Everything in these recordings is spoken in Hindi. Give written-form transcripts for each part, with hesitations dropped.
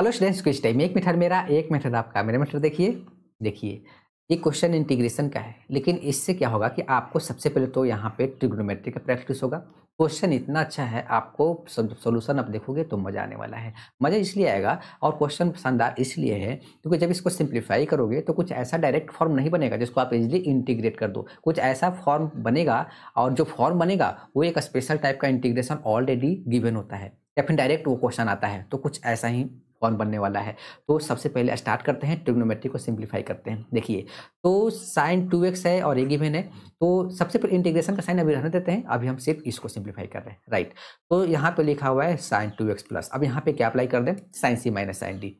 हेलो स्टूडेंट्स, कुछ टाइम एक मेथड मेरा, एक मेथड आपका। मेरा मेथड देखिए ये क्वेश्चन इंटीग्रेशन का है, लेकिन इससे क्या होगा कि आपको सबसे पहले तो यहाँ पे ट्रिग्नोमेट्री का प्रैक्टिस होगा। क्वेश्चन इतना अच्छा है, आपको सोल्यूशन आप देखोगे तो मज़ा आने वाला है। मज़ा इसलिए आएगा और क्वेश्चन शानदार इसलिए है क्योंकि जब इसको सिंप्लीफाई करोगे तो कुछ ऐसा डायरेक्ट फॉर्म नहीं बनेगा जिसको आप इजीली इंटीग्रेट कर दो। कुछ ऐसा फॉर्म बनेगा और जो फॉर्म बनेगा वो एक स्पेशल टाइप का इंटीग्रेशन ऑलरेडी गिवन होता है या फिर डायरेक्ट वो क्वेश्चन आता है, तो कुछ ऐसा ही कौन बनने वाला है। तो सबसे पहले स्टार्ट करते हैं, ट्रिग्नोमेट्री को सिंप्लीफाई करते हैं। देखिए तो साइन 2x है और ये गिवन है, तो सबसे पहले इंटीग्रेशन का साइन अभी रहने देते हैं, अभी हम सिर्फ इसको सिंप्लीफाई कर रहे हैं, राइट। तो यहाँ पे लिखा हुआ है साइन 2x प्लस, अब यहाँ पे क्या अप्लाई कर दें, sine c minus sine d,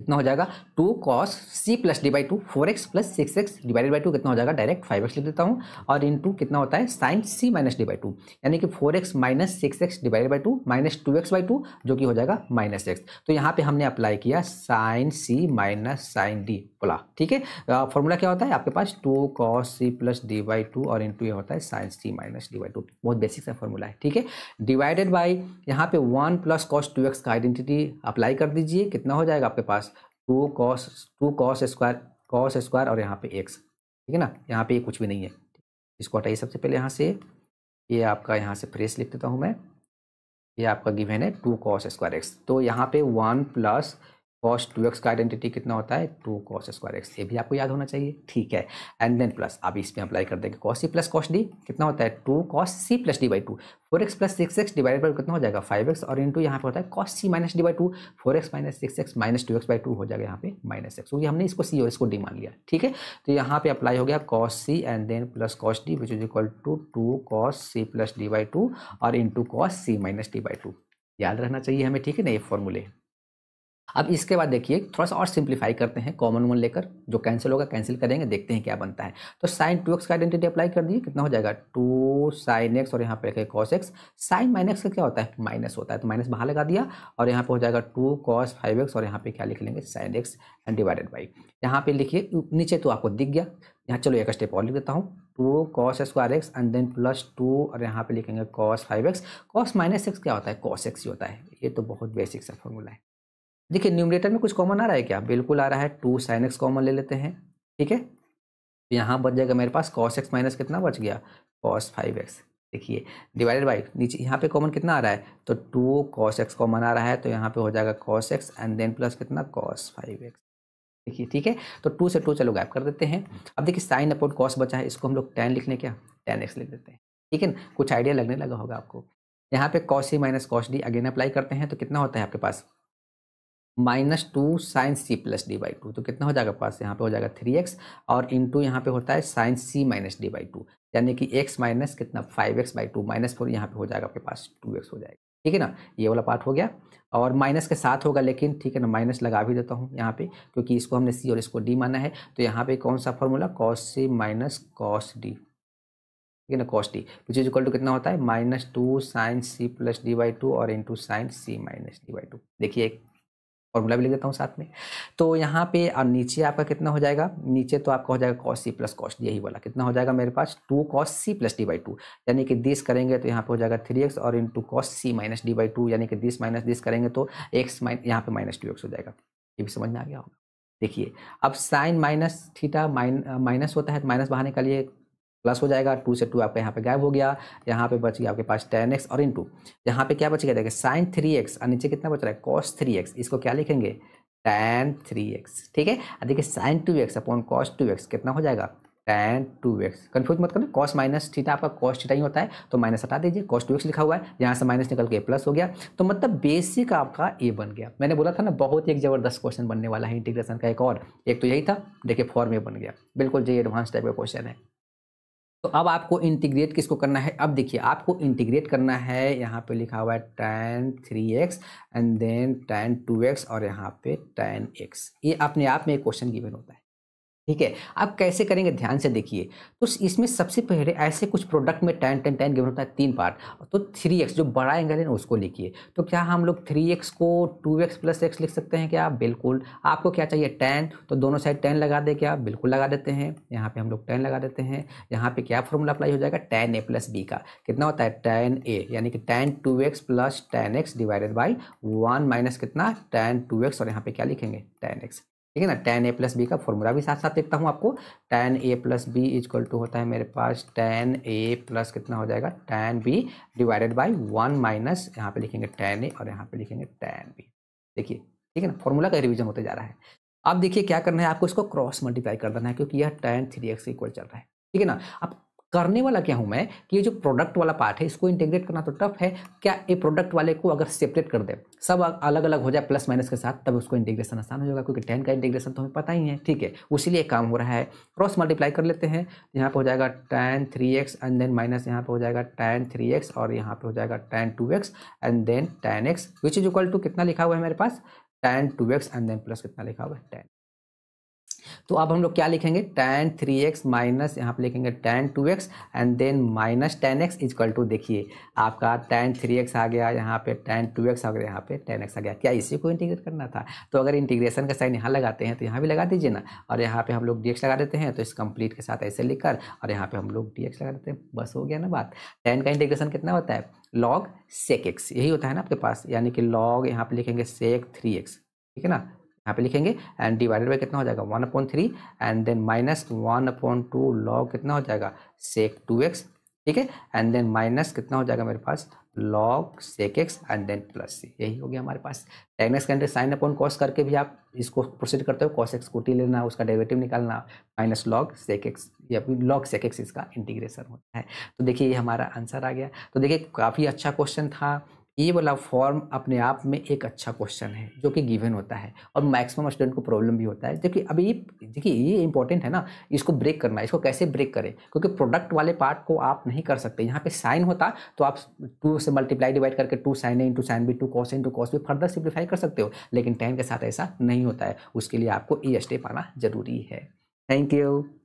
कितना हो जाएगा 2 cos c plus D by 2, 4x plus 6x divided by 2 कितना हो जाएगा, डायरेक्ट 5x लिख देता हूँ और इनटू कितना होता है sine c minus D by 2, यानी कि 4x minus 6x divided by 2 minus 2x by 2 जो कि हो जाएगा माइनस x। तो यहाँ पे हमने अप्लाई किया sine c minus sine D बोला, ठीक है। फॉर्मूला क्या होता है आपके पास, 2 cos c plus D by 2 और इंटू ये होता है sine c minus D by 2, बहुत बेसिक सा फॉर्मूला है, ठीक है। डिवाइडेड बाई यहाँ पे 1 + cos 2x का आइडेंटिटी अप्लाई कर दीजिए, कितना हो जाएगा आपके पास 2 cos स्क्वायर और यहाँ पे x, ठीक है ना। यहाँ पे कुछ भी नहीं है, इसको हटाइए सबसे पहले यहाँ से, ये आपका यहाँ से फ्रेश लिख देता हूँ मैं, ये आपका गिवन है 2 cos स्क्वायर x। तो यहाँ पे 1 + cos 2x का आइडेंटिटी कितना होता है 2 cos स्क्वायर x, ये भी आपको याद होना चाहिए, ठीक है। एंड देन प्लस, अब इसमें अप्लाई कर देंगे cos c plus cos d, कितना होता है 2 cos c plus d by 2, 4x plus 6x divided by कितना हो जाएगा 5x और इंटू यहाँ पे होता है cos c minus d by 2, 4x minus 6x minus 2x by 2 हो जाएगा यहाँ पे माइनस x, क्योंकि हमने इसको c और इसको d मान लिया, ठीक है। तो यहाँ पे अप्लाई हो गया cos c and then plus cos d which is equal to 2 cos c plus d by 2 और into cos c minus d by 2, याद रहना चाहिए हमें, ठीक है ना, ये फॉर्मूले। अब इसके बाद देखिए थोड़ा सा और सिंप्लीफाई करते हैं, कॉमन वन लेकर, जो कैंसिल होगा कैंसिल करेंगे, देखते हैं क्या बनता है। तो साइन 2x का आइडेंटिटी अप्लाई कर दिए, कितना हो जाएगा 2 sin x और यहाँ पे रखें cos x, साइन माइनस का क्या होता है माइनस होता है, तो माइनस बाहर लगा दिया और यहाँ पे हो जाएगा 2 cos 5x और यहाँ पे क्या लिख लेंगे sin x and divided by, यहाँ पे लिखिए नीचे तो आपको दिख गया, यहाँ चलो एक स्टेप और लिख देता हूँ 2 cos square x and then plus 2 और यहाँ पे लिखेंगे cos 5x, cos minus x क्या होता है cos x ही होता है, ये तो बहुत बेसिक सा फॉर्मूला है। देखिए न्यूमरेटर में कुछ कॉमन आ रहा है क्या, बिल्कुल आ रहा है, 2 sin x कॉमन ले लेते हैं, ठीक है। तो यहाँ बच जाएगा मेरे पास cos x माइनस कितना बच गया cos 5x, देखिए डिवाइडेड बाई नीचे यहाँ पे कॉमन कितना आ रहा है, तो 2 cos x कॉमन आ रहा है, तो यहाँ पे हो जाएगा cos x and then plus कितना cos 5x, देखिए, ठीक है। तो 2 से 2 चलो गैप कर देते हैं। अब देखिए साइन अपॉन cos बचा है, इसको हम लोग tan लिख लें क्या, tan x लिख देते हैं, ठीक है ना, कुछ आइडिया लगने लगा होगा आपको। यहाँ पे cos c minus cos d again apply करते हैं, तो कितना होता है आपके पास -2 sin c plus D by 2, तो कितना हो जाएगा पास यहाँ पे हो जाएगा 3x और इंटू यहाँ पे होता है sin c minus D by 2, यानी कि x माइनस कितना 5x बाई 2 माइनस 4, यहाँ पे हो जाएगा आपके पास 2x हो जाएगा, ठीक है ना। ये वाला पार्ट हो गया और माइनस के साथ होगा, लेकिन ठीक है ना माइनस लगा भी देता हूँ यहाँ पे, क्योंकि इसको हमने c और इसको d माना है। तो यहाँ पे कौन सा formula cos c minus cos d, ठीक है ना, cos d which is equal to कितना होता है -2 sin c plus D by 2 और into sin c minus D by 2, देखिए फॉर्मूला भी लिख देता हूँ साथ में। तो यहाँ पे और नीचे आपका कितना हो जाएगा, नीचे तो आपका हो जाएगा cos c plus cos d, यही वाला कितना हो जाएगा मेरे पास 2 cos c plus D by 2, यानी कि 10 करेंगे तो यहाँ पे हो जाएगा 3x और into cos c minus D by 2, यानी कि 10 माइनस 10 करेंगे तो x माइन यहाँ पे माइनस 2x हो जाएगा, ये भी समझ में आ गया होगा। देखिए अब साइन माइनस थीटा माइनस होता है, तो माइनस बाहर निकालिए प्लस हो जाएगा, 2 से 2 आपका यहाँ पे गायब हो गया, यहाँ पे बच गया आपके पास tan x और इंटू यहाँ पे क्या बच गया, देखिए sin 3x और नीचे कितना बच रहा है cos 3x, इसको क्या लिखेंगे tan 3x, ठीक है। और देखिए sin 2x upon cos 2x कितना हो जाएगा tan 2x, कन्फ्यूज मत करना, cos माइनस थीटा आपका cos थीटा ही होता है, तो माइनस हटा दीजिए, cos 2x लिखा हुआ है, यहाँ से माइनस निकल के प्लस हो गया, तो मतलब बेसिक आपका ए बन गया। मैंने बोला था ना बहुत एक ज़बरदस्त क्वेश्चन बनने वाला है इंटीग्रेशन का, एक और एक तो यही था, देखिए फॉर्म ए बन गया, बिल्कुल ये एडवांस टाइप का क्वेश्चन है। तो अब आपको इंटीग्रेट किसको करना है, अब देखिए आपको इंटीग्रेट करना है, यहाँ पे लिखा हुआ है tan 3x and then tan 2x और यहाँ पे tan x, ये अपने आप में एक क्वेश्चन गिवन होता है, ठीक है। आप कैसे करेंगे ध्यान से देखिए। तो इसमें सबसे पहले ऐसे कुछ प्रोडक्ट में 10 10 10 गिवन होता है 3 पार्ट, तो 3x जो बड़ा एंगल है ना उसको लिखिए। तो क्या हम लोग 3x को 2x+x लिख सकते हैं क्या? बिल्कुल। आपको क्या चाहिए? 10। तो दोनों साइड 10 लगा दे क्या? बिल्कुल लगा देते हैं। यहाँ पे हम लोग 10 लगा देते हैं। यहाँ पे क्या फॉर्मूला अप्लाई हो जाएगा? 10a+b का कितना होता है? 10a, यानी कि 10 2x + 10x / 1 - कितना? 10 2x, और यहाँ पे क्या लिखेंगे? 10x, ठीक है ना। 10a+b का फॉर्मूला भी साथ साथ देखता हूँ आपको। 10a+b इजक्ल टू होता है मेरे पास 10a+ कितना हो जाएगा? 10b / 1 माइनस, यहाँ पे लिखेंगे 10a और यहाँ पे लिखेंगे 10b। देखिए, ठीक है ना, फॉर्मूला का रिवीजन होते जा रहा है। अब देखिए क्या करना है आपको, इसको क्रॉस मल्टीप्लाई कर देना है, क्योंकि यह 10 3x इक्वल चल रहा है, ठीक है ना। अब करने वाला क्या हूँ मैं कि ये जो प्रोडक्ट वाला पार्ट है इसको इंटीग्रेट करना तो टफ है। क्या ये प्रोडक्ट वाले को अगर सेपरेट कर दे, सब अलग अलग हो जाए प्लस माइनस के साथ, तब उसको इंटीग्रेशन आसान हो जाएगा, क्योंकि 10 का इंटीग्रेशन तो हमें पता ही है, ठीक है। उसी लिए काम हो रहा है। क्रॉस मल्टीप्लाई कर लेते हैं। यहाँ पर हो जाएगा 10 3x एंड देन माइनस, यहाँ पर हो जाएगा 10 3x और यहाँ पर हो जाएगा 10 2x and then 10x which is equal to कितना लिखा हुआ है मेरे पास? 10 2x एंड देन प्लस कितना लिखा हुआ है? 10। तो अब हम लोग क्या लिखेंगे? 10 3x माइनस, यहाँ पे लिखेंगे 10 2x and then minus 10x is equal to, देखिए आपका 10 3x आ गया, यहाँ पे 10 2x आ गया, यहाँ पे 10x आ गया। क्या इसी को इंटीग्रेट करना था? तो अगर इंटीग्रेशन का साइन यहाँ लगाते हैं तो यहाँ भी लगा दीजिए ना, और यहाँ पे हम लोग dx लगा देते हैं। तो इस कंप्लीट के साथ ऐसे लिखकर और यहाँ पे हम लोग dx लगा देते हैं, बस हो गया ना बात। 10 का इंटीग्रेशन कितना होता है? log sec x, यही होता है ना आपके पास, यानी कि log यहाँ पे लिखेंगे sec 3x, ठीक है ना, यहाँ पे लिखेंगे एंड डिवाइडेड बाई कितना हो जाएगा? 1/3 एंड देन माइनस 1/2 लॉग कितना हो जाएगा? sec 2x, ठीक है, एंड देन माइनस कितना हो जाएगा मेरे पास? Log sec x and then plus c, यही हो गया हमारे पास। tan x के अंदर साइन अपॉन कॉस करके भी आप इसको प्रोसीड करते हो, cos x को t लेना, उसका डेरिवेटिव निकालना, माइनस log sec x, या फिर log sec x इसका इंटीग्रेशन होता है। तो देखिए ये हमारा आंसर आ गया। तो देखिए काफ़ी अच्छा क्वेश्चन था। ये वाला फॉर्म अपने आप में एक अच्छा क्वेश्चन है जो कि गिवन होता है और मैक्सिमम स्टूडेंट को प्रॉब्लम भी होता है। देखिए अभी देखिए ये इंपॉर्टेंट है ना, इसको ब्रेक करना है। इसको कैसे ब्रेक करें? क्योंकि प्रोडक्ट वाले पार्ट को आप नहीं कर सकते। यहाँ पे साइन होता तो आप 2 से मल्टीप्लाई डिवाइड करके 2 sin a × sin b 2 cos a × cos b further simplify कर सकते हो, लेकिन 10 के साथ ऐसा नहीं होता है। उसके लिए आपको ये स्टेप आना जरूरी है। Thank you.